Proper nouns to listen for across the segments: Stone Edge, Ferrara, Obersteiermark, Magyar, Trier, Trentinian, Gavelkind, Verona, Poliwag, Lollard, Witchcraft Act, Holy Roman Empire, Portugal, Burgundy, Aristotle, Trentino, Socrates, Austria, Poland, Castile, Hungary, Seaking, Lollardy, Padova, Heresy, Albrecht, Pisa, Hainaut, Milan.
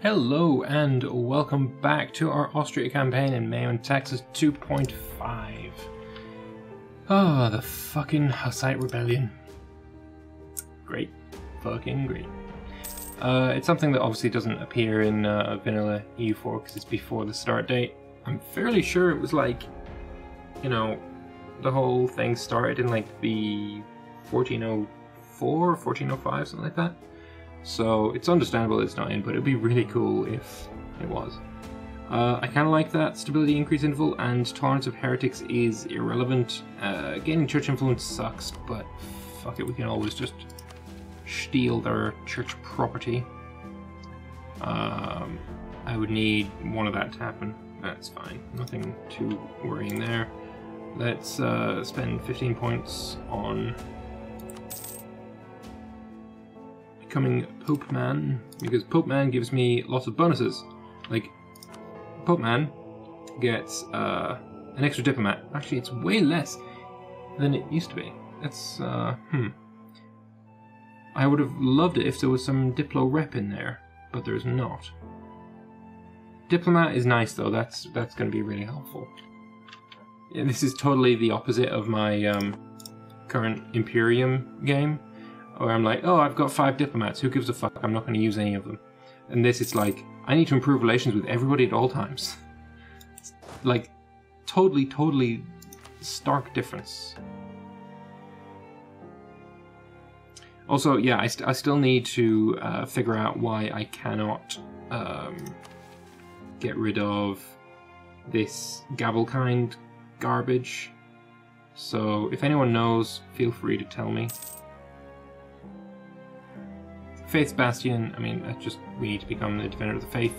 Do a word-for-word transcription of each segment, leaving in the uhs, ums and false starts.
Hello and welcome back to our Austria campaign in Mayo and Taxes two point five. Ah, oh, the fucking Hussite Rebellion. Great. Fucking great. Uh, it's something that obviously doesn't appear in uh, vanilla E U four because it's before the start date. I'm fairly sure it was like, you know, the whole thing started in like the fourteen oh four, fourteen oh five, something like that. So it's understandable it's not in, but it'd be really cool if it was. Uh, I kind of like that stability increase interval, and tolerance of heretics is irrelevant. Uh, gaining church influence sucks, but fuck it, we can always just steal their church property. Um, I would need one of that to happen. That's fine, nothing too worrying there. Let's uh, spend fifteen points on becoming Pope Man, because Pope Man gives me lots of bonuses. Like, Pope Man gets uh, an extra diplomat. Actually, it's way less than it used to be. That's, uh, hmm. I would have loved it if there was some Diplo rep in there, but there's not. Diplomat is nice, though. That's that's going to be really helpful. Yeah, this is totally the opposite of my um, current Imperium game, where I'm like, oh, I've got five diplomats, who gives a fuck, I'm not going to use any of them. And this, it's like, I need to improve relations with everybody at all times. It's like, totally, totally stark difference. Also, yeah, I, st I still need to uh, figure out why I cannot um, get rid of this Gavelkind garbage. So, if anyone knows, feel free to tell me. Faith Bastion, I mean, that's just, we need to become the defender of the faith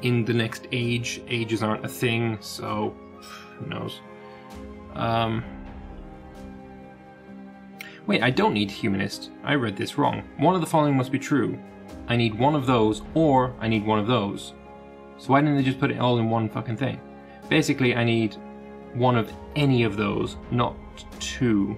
in the next age. Ages aren't a thing, so who knows. Um, wait, I don't need humanist. I read this wrong. One of the following must be true. I need one of those, or I need one of those. So why didn't they just put it all in one fucking thing? Basically, I need one of any of those, not two.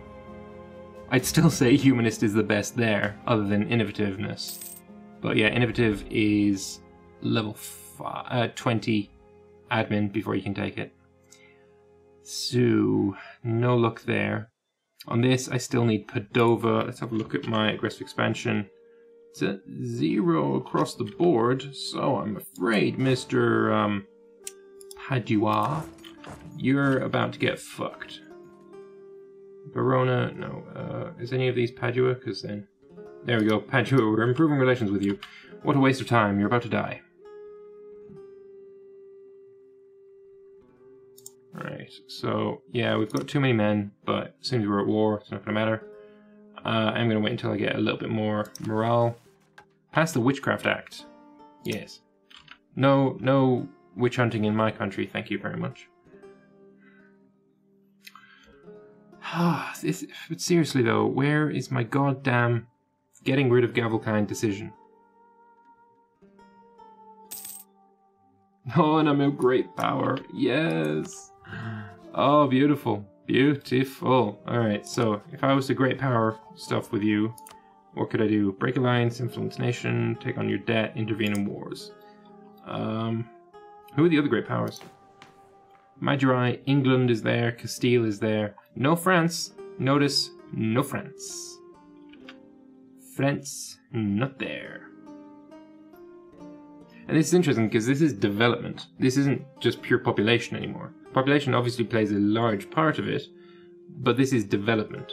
I'd still say humanist is the best there, other than innovativeness. But yeah, innovative is level five, uh, twenty admin before you can take it. So, no luck there. On this, I still need Padova. Let's have a look at my aggressive expansion. It's at zero across the board, so I'm afraid, Mister Um, Padua, you're about to get fucked. Verona, no. Uh, is any of these Padua? Because then... There we go, Padua, we're improving relations with you. What a waste of time, you're about to die. Alright, so, yeah, we've got too many men, but as soon as we're at war, it's not going to matter. Uh, I'm going to wait until I get a little bit more morale. Pass the Witchcraft Act. Yes. No, no witch hunting in my country, thank you very much. Ah, this, but seriously though, where is my goddamn getting rid of Gavelkind decision? Oh, and I'm a great power. Yes. Oh, beautiful. Beautiful. Alright, so if I was to great power stuff with you, what could I do? Break alliance, influence nation, take on your debt, intervene in wars. Um, who are the other great powers? Magyar, England is there, Castile is there. No France. Notice, no France. France, not there. And this is interesting because this is development. This isn't just pure population anymore. Population obviously plays a large part of it, but this is development.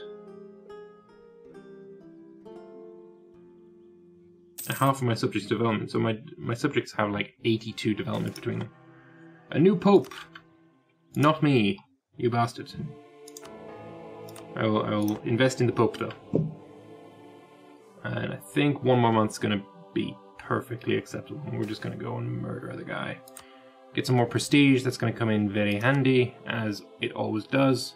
Half of my subjects' development, so my, my subjects have like eighty-two development between them. A new pope! Not me, you bastard. I will, I will invest in the Pope, though. And I think one more month's going to be perfectly acceptable. We're just going to go and murder the guy. Get some more prestige. That's going to come in very handy, as it always does.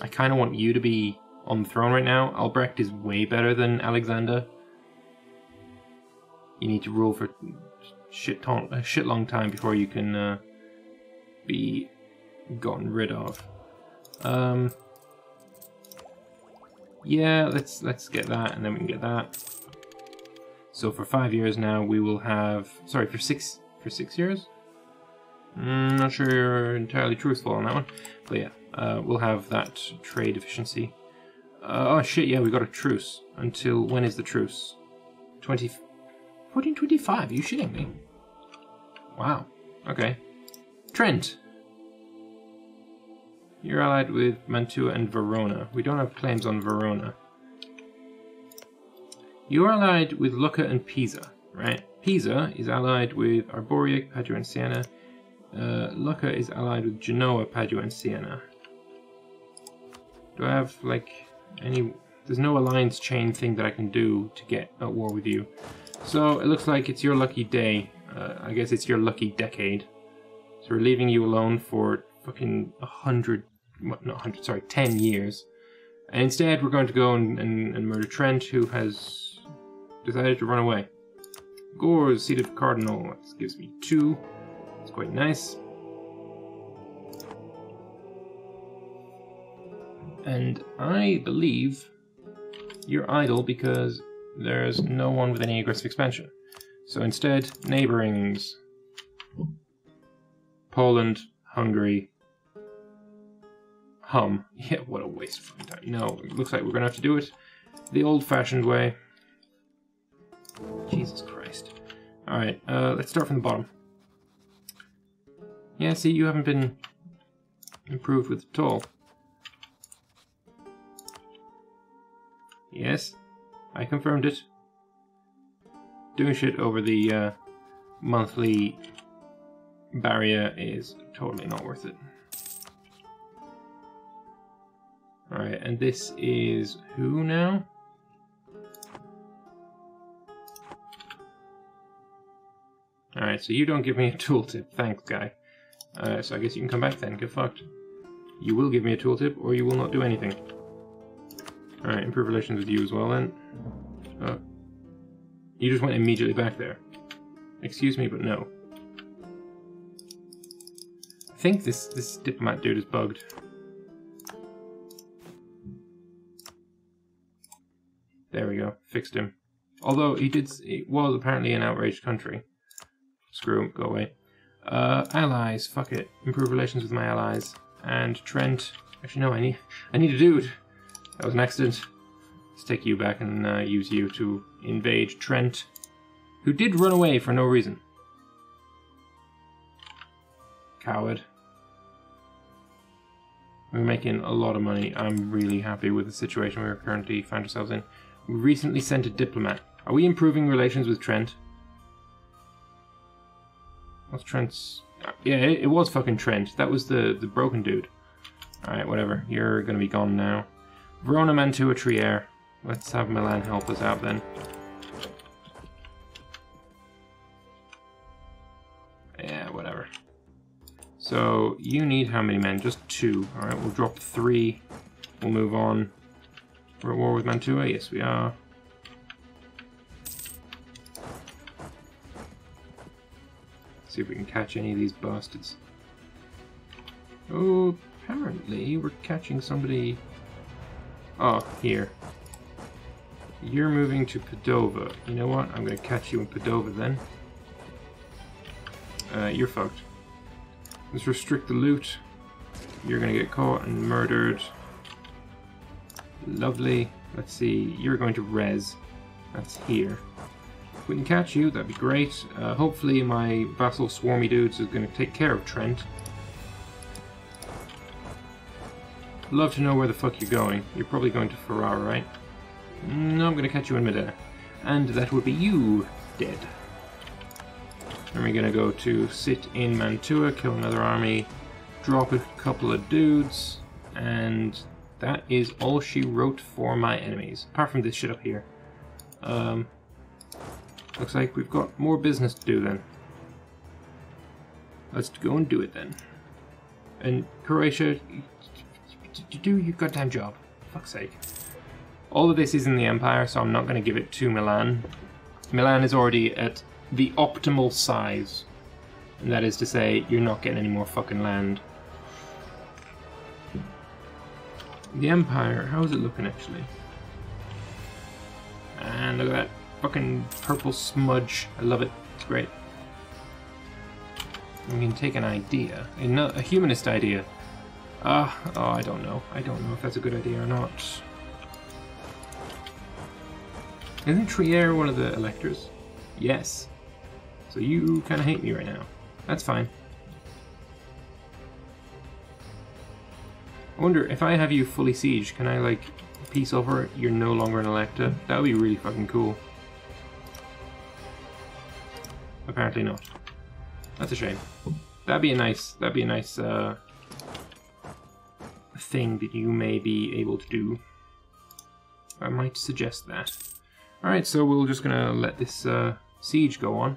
I kind of want you to be on the throne right now. Albrecht is way better than Alexander. You need to rule for shit ton, a shit long time before you can uh, be gotten rid of. Um... Yeah, let's let's get that, and then we can get that. So for five years now we will have, sorry, for six, for six years? Mm, not sure you're entirely truthful on that one, but yeah, uh, we'll have that trade efficiency. Uh, oh shit, yeah, we got a truce. Until, when is the truce? twenty, fourteen twenty-five, are you shitting me? Wow, okay. Trent! You're allied with Mantua and Verona. We don't have claims on Verona. You're allied with Lucca and Pisa, right? Pisa is allied with Arboreic, Padua and Siena. Uh, Lucca is allied with Genoa, Padua and Siena. Do I have, like, any... There's no alliance chain thing that I can do to get at war with you. So it looks like it's your lucky day. Uh, I guess it's your lucky decade. So we're leaving you alone for fucking a hundred... What, not a hundred, sorry, ten years. And instead we're going to go and, and, and murder Trent, who has decided to run away. Gore's Seat of Cardinal. This gives me two. It's quite nice. And I believe you're idle because there's no one with any aggressive expansion. So instead, neighborings. Poland, Hungary, Hum. Yeah, what a waste of time. No, it looks like we're going to have to do it the old-fashioned way. Jesus Christ. Alright, uh, let's start from the bottom. Yeah, see, you haven't been improved with at all. Yes, I confirmed it. Doing shit over the uh, monthly barrier is totally not worth it. Alright, and this is who now? Alright, so you don't give me a tooltip. Thanks, guy. Uh, so I guess you can come back then. Get fucked. You will give me a tooltip, or you will not do anything. Alright, improve relations with you as well then. Oh. You just went immediately back there. Excuse me, but no. I think this, this diplomat dude is bugged. There we go. Fixed him. Although he did, it was apparently an outraged country. Screw him. Go away. Uh, allies. Fuck it. Improve relations with my allies. And Trent. Actually, no, I need, I need a dude. That was an accident. Let's take you back and uh, use you to invade Trent, who did run away for no reason. Coward. We're making a lot of money. I'm really happy with the situation we're currently find ourselves in. We recently sent a diplomat. Are we improving relations with Trent? What's Trent's... Yeah, it, it was fucking Trent. That was the, the broken dude. Alright, whatever. You're gonna be gone now. Verona, Mantua, Trier. Let's have Milan help us out then. Yeah, whatever. So, you need how many men? Just two. Alright, we'll drop three. We'll move on. We're at war with Mantua? Yes, we are. Let's see if we can catch any of these bastards. Oh, apparently we're catching somebody... Oh, here. You're moving to Padova. You know what? I'm going to catch you in Padova then. Uh, you're fucked. Let's restrict the loot. You're going to get caught and murdered. Lovely. Let's see. You're going to res. That's here. If we can catch you, that'd be great. Uh, hopefully my vassal swarmy dudes is going to take care of Trent. Love to know where the fuck you're going. You're probably going to Ferrara, right? No, I'm going to catch you in Modena. And that would be you dead. And we're going to go to sit in Mantua, kill another army, drop a couple of dudes, and that is all she wrote for my enemies. Apart from this shit up here. Um, looks like we've got more business to do then. Let's go and do it then. And Croatia... You do your goddamn job. Fuck's sake. All of this is in the Empire, so I'm not going to give it to Milan. Milan is already at the optimal size. And that is to say, you're not getting any more fucking land. The Empire, how is it looking actually? And look at that. fucking purple smudge. I love it. It's great. We can take an idea, a humanist idea. Uh, oh, I don't know. I don't know if that's a good idea or not. Isn't Trier one of the electors? Yes. So you kind of hate me right now. That's fine. I wonder, if I have you fully sieged, can I, like, peace over? You're no longer an elector? That would be really fucking cool. Apparently not. That's a shame. That'd be a nice, that'd be a nice, uh, thing that you may be able to do. I might suggest that. Alright, so we're just gonna let this, uh, siege go on.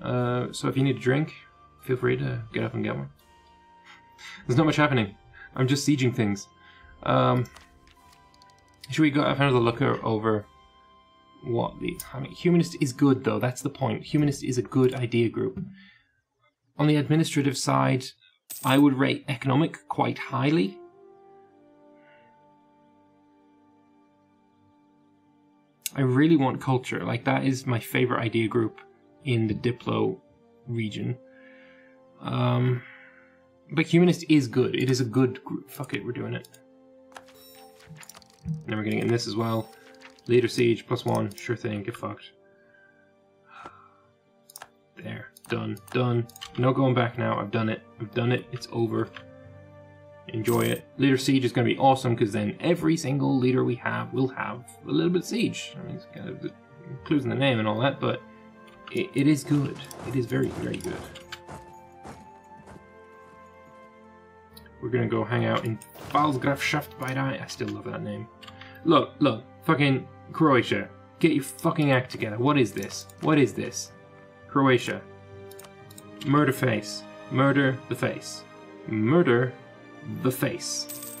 Uh, so if you need a drink, feel free to get up and get one. There's not much happening. I'm just sieging things. Um, should we go have another look over what the... I mean, humanist is good, though. That's the point. Humanist is a good idea group. On the administrative side, I would rate economic quite highly. I really want culture. Like, that is my favorite idea group in the Diplo region. Um... But humanist is good. It is a good group. Fuck it, we're doing it. And then we're getting in this as well. Leader siege, plus one. Sure thing, get fucked. There. Done. Done. No going back now. I've done it. I've done it. It's over. Enjoy it. Leader siege is going to be awesome, because then every single leader we have will have a little bit of siege. I mean, it's kind of clues in the name and all that, but it, it is good. It is very, very good. We're gonna go hang out in Balsgrafschaft bei Dai. I still love that name. Look, look, fucking Croatia. Get your fucking act together. What is this? What is this? Croatia. Murder face. Murder the face. Murder the face.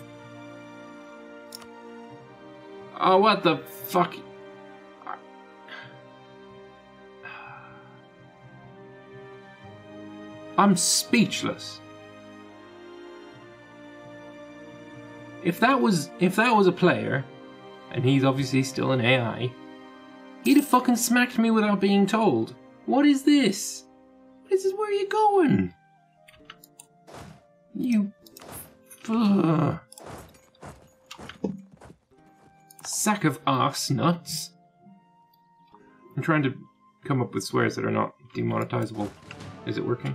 Oh, what the fuck? I'm speechless. If that was if that was a player, and he's obviously still an A I, he'd have fucking smacked me without being told. What is this? This is where you're going. You uh, sack of arse nuts. I'm trying to come up with swears that are not demonetizable. Is it working?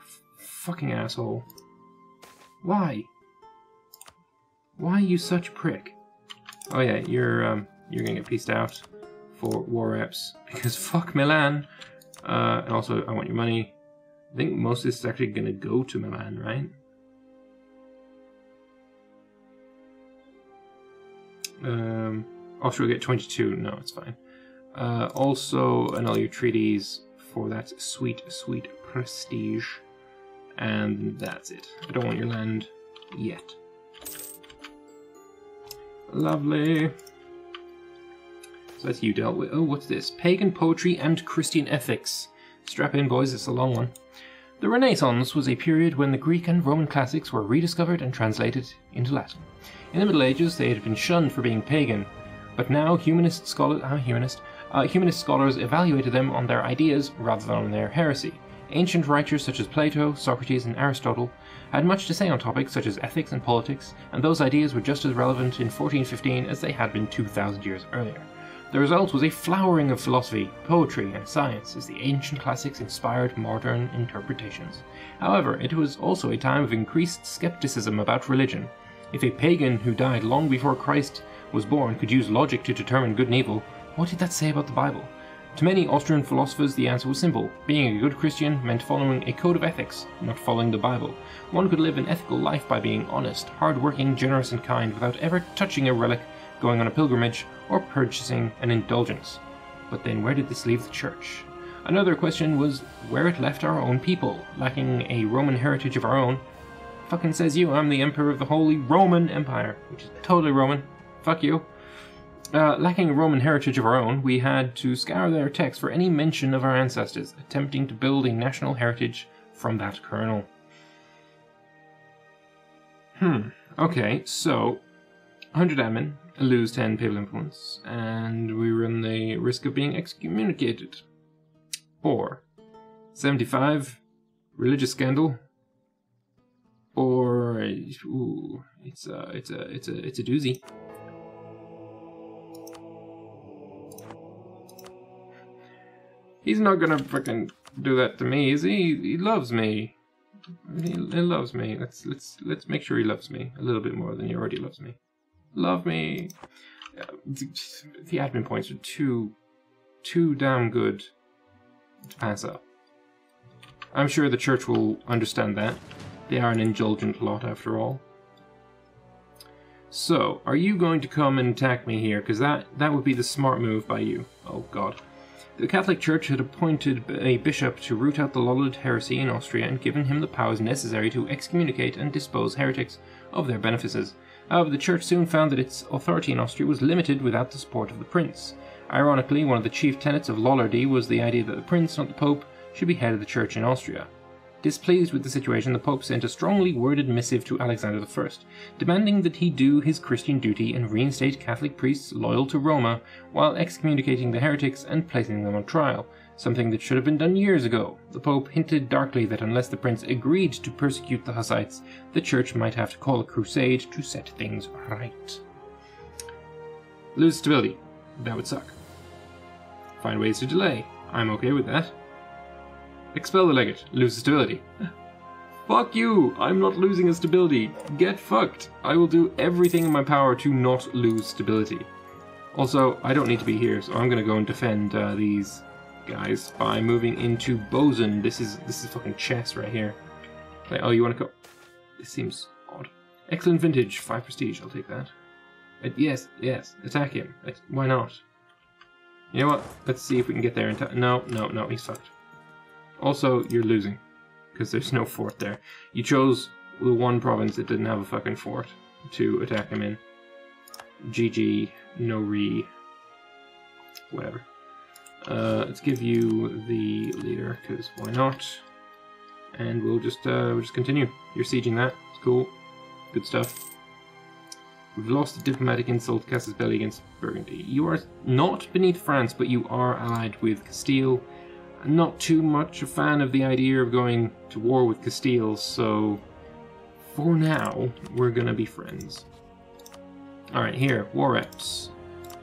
F- fucking asshole. Why? Why are you such a prick? Oh yeah, you're um, you're gonna get pieced out for war reps because fuck Milan. Uh, and also, I want your money. I think most of this is actually gonna go to Milan, right? Um, oh, should we get twenty-two? No, it's fine. Uh, also, and all your treaties for that sweet, sweet prestige. And that's it. I don't want your land yet. Lovely. So that's you dealt with. Oh, what's this? Pagan poetry and Christian ethics. Strap in, boys, it's a long one. The Renaissance was a period when the Greek and Roman classics were rediscovered and translated into Latin. In the Middle Ages, they had been shunned for being pagan, but now humanist scholars, uh, humanist, uh, humanist scholars evaluated them on their ideas rather than on their heresy. Ancient writers such as Plato, Socrates, and Aristotle had much to say on topics such as ethics and politics, and those ideas were just as relevant in fourteen fifteen as they had been two thousand years earlier. The result was a flowering of philosophy, poetry, and science as the ancient classics inspired modern interpretations. However, it was also a time of increased skepticism about religion. If a pagan who died long before Christ was born could use logic to determine good and evil, what did that say about the Bible? To many Austrian philosophers, the answer was simple. Being a good Christian meant following a code of ethics, not following the Bible. One could live an ethical life by being honest, hard-working, generous and kind without ever touching a relic, going on a pilgrimage, or purchasing an indulgence. But then where did this leave the church? Another question was where it left our own people, lacking a Roman heritage of our own. Fucking says you, I'm the emperor of the Holy Roman Empire, which is totally Roman. Fuck you. Uh, lacking a Roman heritage of our own, we had to scour their texts for any mention of our ancestors, attempting to build a national heritage from that kernel. Hmm, okay, so, one hundred admin, lose ten Pavilion points, and we run the risk of being excommunicated. Or seventy-five, religious scandal. Or ooh, it's a, it's a, it's a, it's a doozy. He's not gonna fucking do that to me, is he? He loves me. He, he loves me. Let's let's let's make sure he loves me a little bit more than he already loves me. Love me. Uh, the admin points are too, too damn good to pass up. I'm sure the church will understand that. They are an indulgent lot, after all. So, are you going to come and attack me here? Because that, that would be the smart move by you. Oh, God. The Catholic Church had appointed a bishop to root out the Lollard heresy in Austria and given him the powers necessary to excommunicate and dispose heretics of their benefices. However, the Church soon found that its authority in Austria was limited without the support of the prince. Ironically, one of the chief tenets of Lollardy was the idea that the prince, not the pope, should be head of the Church in Austria. Displeased with the situation, the Pope sent a strongly worded missive to Alexander the First, demanding that he do his Christian duty and reinstate Catholic priests loyal to Roma, while excommunicating the heretics and placing them on trial, something that should have been done years ago. The Pope hinted darkly that unless the prince agreed to persecute the Hussites, the Church might have to call a crusade to set things right. Lose stability. That would suck. Find ways to delay. I'm okay with that. Expel the legate. Lose stability. Fuck you! I'm not losing a stability. Get fucked. I will do everything in my power to not lose stability. Also, I don't need to be here, so I'm gonna go and defend uh, these guys by moving into Bosun. This is this is fucking chess right here. Like, oh, you want to go? This seems odd. Excellent vintage. Five prestige. I'll take that. Uh, yes, yes. Attack him. Uh, why not? You know what? Let's see if we can get there in time. No, no, no. He's fucked. Also, you're losing, because there's no fort there. You chose the one province that didn't have a fucking fort to attack him in. G G, no re, whatever. Uh, let's give you the leader, because why not? And we'll just uh, we'll just continue. You're sieging that. It's cool. Good stuff. We've lost the diplomatic insult to Cassius Belli against Burgundy. You are not beneath France, but you are allied with Castile. I'm not too much a fan of the idea of going to war with Castile, so for now, we're gonna be friends. Alright, here, war reps.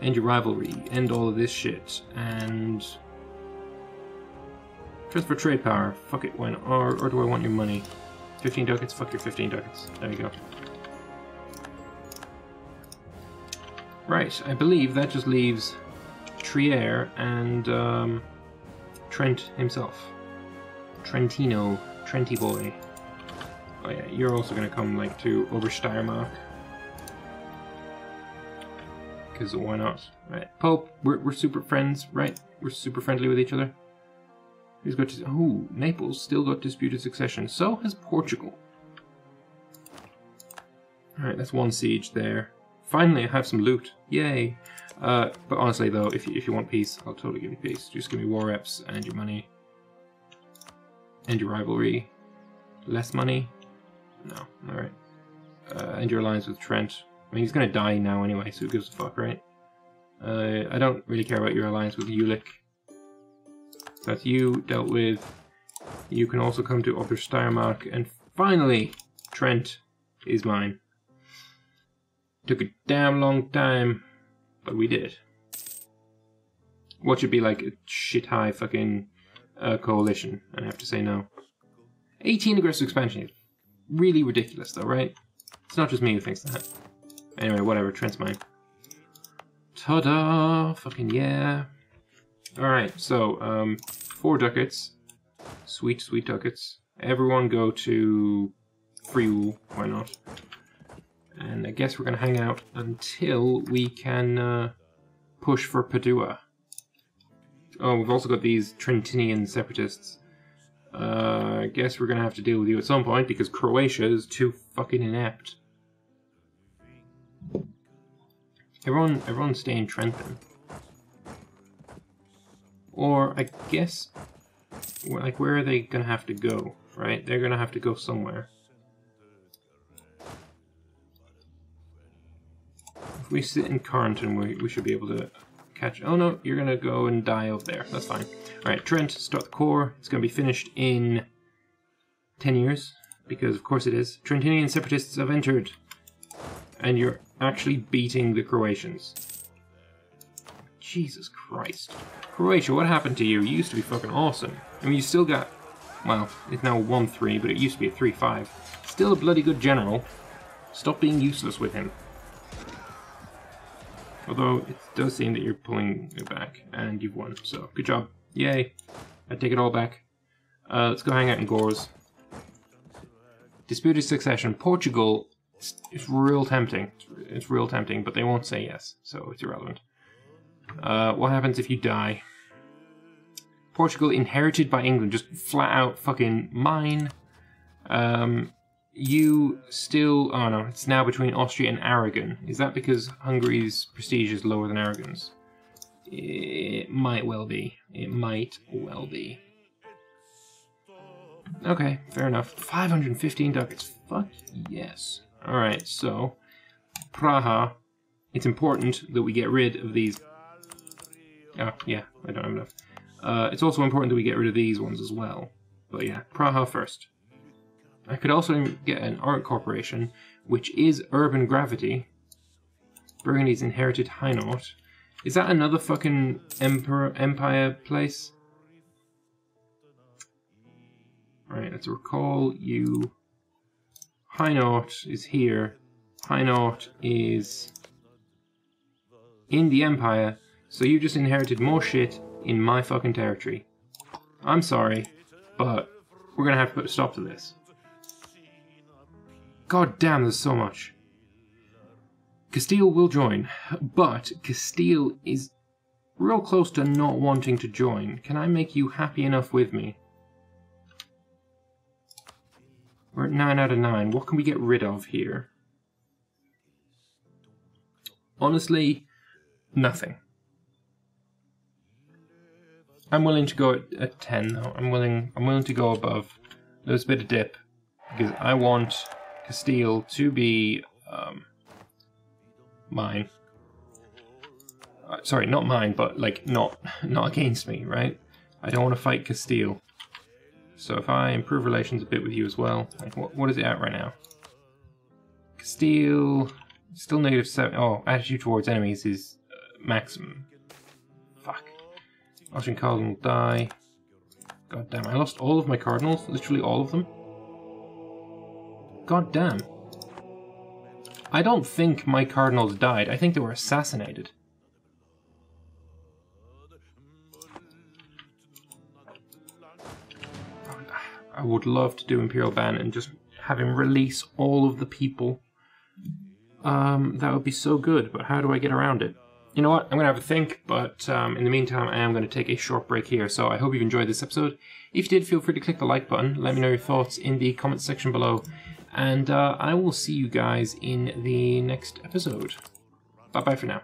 End your rivalry, end all of this shit, and transfer trade power. Fuck it, why not? Or, or do I want your money? fifteen ducats? Fuck your fifteen ducats. There you go. Right, I believe that just leaves Trier and, um... Trent himself. Trentino. Trenty boy. Oh yeah, you're also gonna come, like, to Obersteiermark. Because why not? Right. Pope, we're, we're super friends, right? We're super friendly with each other. He's got... Ooh, Naples still got disputed succession. So has Portugal. Alright, that's one siege there. Finally, I have some loot. Yay! Uh, but honestly, though, if you, if you want peace, I'll totally give you peace. Just give me war reps and your money. And your rivalry. Less money? No. Alright. Uh, and your alliance with Trent. I mean, he's gonna die now anyway, so who gives a fuck, right? Uh, I don't really care about your alliance with Ulick. That's you dealt with. You can also come to Obersteiermark. And finally, Trent is mine. Took a damn long time. But we did. What should be like a shit high fucking uh, coalition, and I have to say no. eighteen aggressive expansion. Really ridiculous though, right? It's not just me who thinks that. Anyway, whatever, Trent's mine. Ta-da! Fucking yeah. Alright, so, um, four ducats. Sweet, sweet ducats. Everyone go to Friul, why not? And I guess we're going to hang out until we can uh, push for Padua. Oh, we've also got these Trentinian separatists. Uh, I guess we're going to have to deal with you at some point because Croatia is too fucking inept. Everyone, everyone stay in Trent then. Or I guess, like, where are they going to have to go? Right, they're going to have to go somewhere. If we sit in Carnton, we, we should be able to catch... Oh no, you're going to go and die out there. That's fine. Alright, Trent, start the core. It's going to be finished in ten years, because of course it is. Trentinian separatists have entered, and you're actually beating the Croatians. Jesus Christ. Croatia, what happened to you? You used to be fucking awesome. I mean, you still got... Well, it's now one three, but it used to be a three five. Still a bloody good general. Stop being useless with him. Although, it does seem that you're pulling it back, and you've won, so good job. Yay. I take it all back. Uh, let's go hang out in Gores. Disputed succession. Portugal, it's, it's real tempting. It's, it's real tempting, but they won't say yes, so it's irrelevant. Uh, what happens if you die? Portugal inherited by England, just flat out fucking mine. Um, you still... Oh no, it's now between Austria and Aragon. Is that because Hungary's prestige is lower than Aragon's? It might well be. It might well be. Okay, fair enough. five hundred fifteen ducats. Fuck yes. Alright, so... Praha. It's important that we get rid of these... Oh, yeah, I don't have enough. Uh, it's also important that we get rid of these ones as well. But yeah, Praha first. I could also get an art corporation, which is urban gravity. Burgundy's inherited Hainaut. Is that another fucking emperor, empire place? Alright, let's recall you. Hainaut is here. Hainaut is in the empire, so you just inherited more shit in my fucking territory. I'm sorry, but we're gonna have to put a stop to this. God damn, there's so much. Castile will join, but Castile is real close to not wanting to join. Can I make you happy enough with me? We're at nine out of nine. What can we get rid of here? Honestly, nothing. I'm willing to go at, at ten though. I'm willing I'm willing to go above. There's a bit of dip, because I want Castile to be um, mine. Uh, sorry, not mine, but like not not against me, right? I don't want to fight Castile. So if I improve relations a bit with you as well, like what what is it at right now? Castile still negative seven. Oh, attitude towards enemies is uh, maximum. Fuck. Austrian cardinal will die. God damn! I lost all of my cardinals, literally all of them. God damn. I don't think my cardinals died. I think they were assassinated. I would love to do Imperial Ban and just have him release all of the people. Um, that would be so good, but how do I get around it? You know what? I'm going to have a think, but um, in the meantime, I am going to take a short break here. So I hope you've enjoyed this episode. If you did, feel free to click the like button. Let me know your thoughts in the comments section below. And uh, I will see you guys in the next episode. Bye-bye for now.